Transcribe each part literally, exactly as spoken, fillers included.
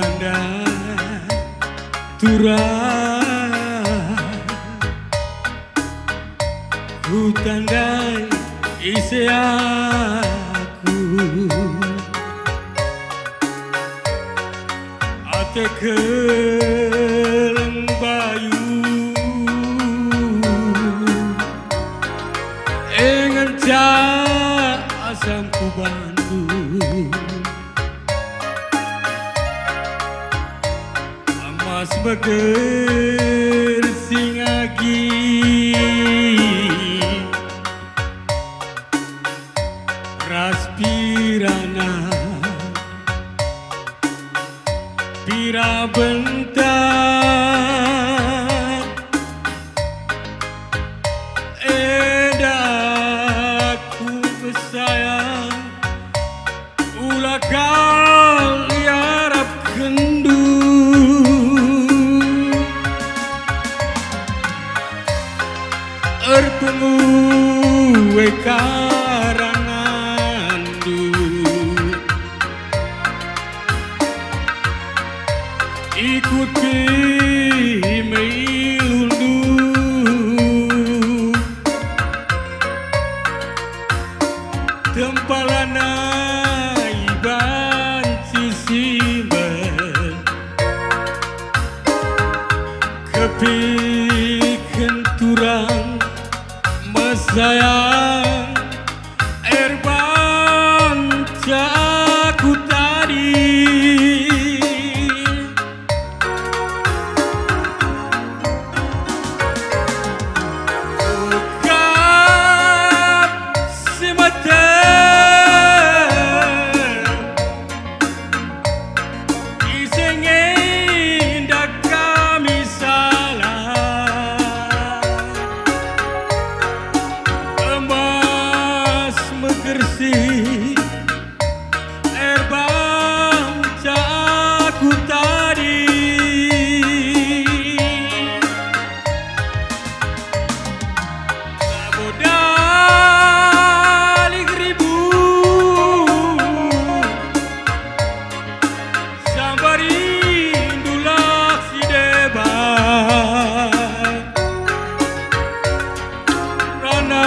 turanda turang hutan dan isi aku ate keleng bayu engan cah asam kubandu mas beger singagi raspirana pira bentar edaku pesayang ulakal yarap kendu erpengue karangandu ikuti meundu tempalana iban sisibe kepiken turang sayang erban aku tadi bukan si mata isengnya indah kami Gersi erbang aku tadi modal ribu sambari dulah si deba rana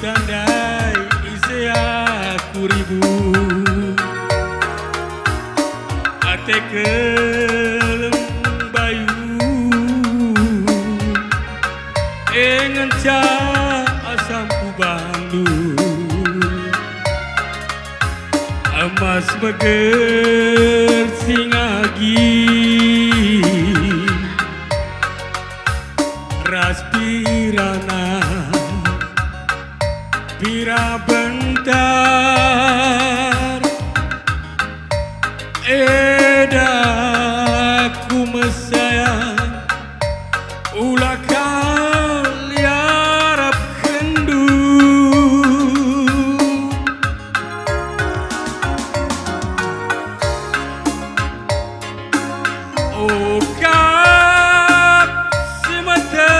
tandai isi aku ribu ate keleng bayu engan ca asam kubandu emas beger singagi raspirana pira bentar edaku mesayang ulah kal yarap kendu oh kak si mata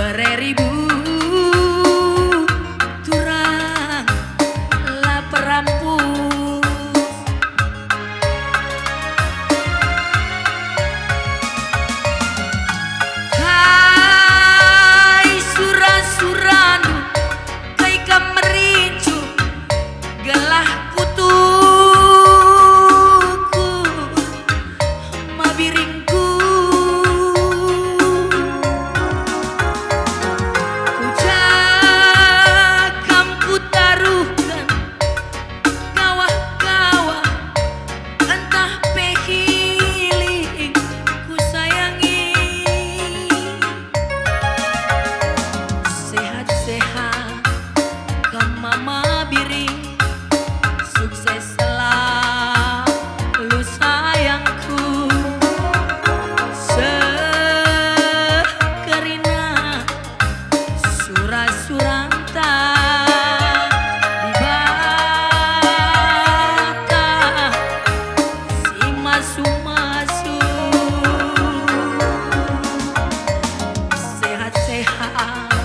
Sehat-sehat